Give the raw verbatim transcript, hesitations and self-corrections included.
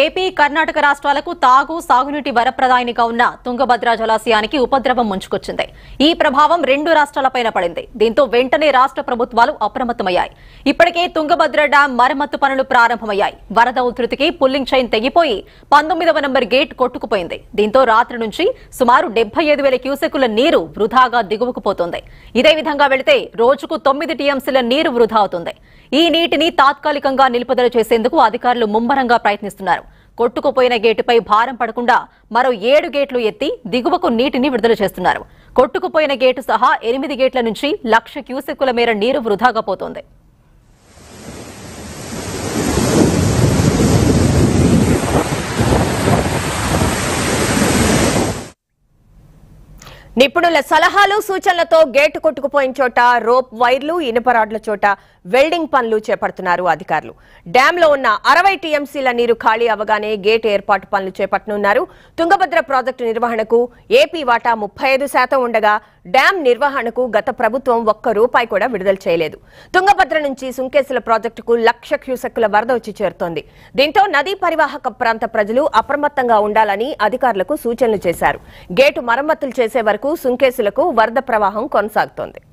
AP Karnataka రాష్ట్రాలకు తాగు సాగునీటి వరప్రదాయినిగా ఉన్న తుంగభద్ర జలాశయానికి ఉపద్రవం ముంచుకొచ్చింది. ఈ ప్రభావం రెండు రాష్ట్రాలపైన పడింది. దీంతో వెంటనే రాష్ట్ర ప్రభుత్వాలు అప్రమత్తమయ్యాయి. ఇప్పటికే తుంగభద్ర డ్యాం మరమ్మత్తు పనులు ప్రారంభమయ్యాయి. వరద ఉధృతికి పుల్లింగ్ చైన్ తెగిపోయి పంతొమ్మిదవ నంబర్ గేట్ కొట్టుకుపోయింది. దీంతో రాత్రి నుంచి సుమారు డెబ్బై ఐదు వేల క్యూసెక్కుల నీరు వృధాగా దిగువకు పోతుంది. ఇదే విధంగా వెళితే రోజుకు తొమ్మిది టీఎంసీల నీరు వృధా అవుతుంది. ఈ నీటిని తాత్కాలికంగా నిలుపుదల చేసేందుకు అధికారులు ముమ్మరంగా ప్రయత్నిస్తున్నారు. కొట్టుకుపోయిన గేటుపై భారం పడకుండా మరో ఏడు గేట్లు ఎత్తి దిగువకు నీటిని విడుదల చేస్తున్నారు. కొట్టుకుపోయిన గేటు సహా ఎనిమిది గేట్ల నుంచి లక్ష క్యూసెక్కుల మేర నీరు వృధాగా పోతోంది. నిపుణుల సలహాలు సూచనలతో గేటు కొట్టుకుపోయిన చోట రోప్ వైర్లు, ఇనుప రాడ్ల చోట వెల్డింగ్ పనులు చేపడుతున్నారు అధికారులు. డ్యాంలో ఉన్న అరవై టీఎంసీల నీరు ఖాళీ అవగానే గేట్ ఏర్పాటు పనులు చేపట్టనున్నారు. తుంగభద్ర ప్రాజెక్టు నిర్వహణకు ఏపీ వాటా ముప్పై ఐదు శాతం ఉండగా డ్యాం నిర్వహణకు గత ప్రభుత్వం ఒక్క రూపాయి కూడా విడుదల చేయలేదు. తుంగభద్ర నుంచి సుంకేసుల ప్రాజెక్టుకు లక్ష క్యూసెక్కుల వరద వచ్చి చేరుతోంది. దీంతో నదీ పరివాహక ప్రాంత ప్రజలు అప్రమత్తంగా ఉండాలని అధికారులకు సూచనలు చేశారు. గేటు మరమ్మతులు చేసే వరకు సుంకేసులకు వరద ప్రవాహం కొనసాగుతోంది.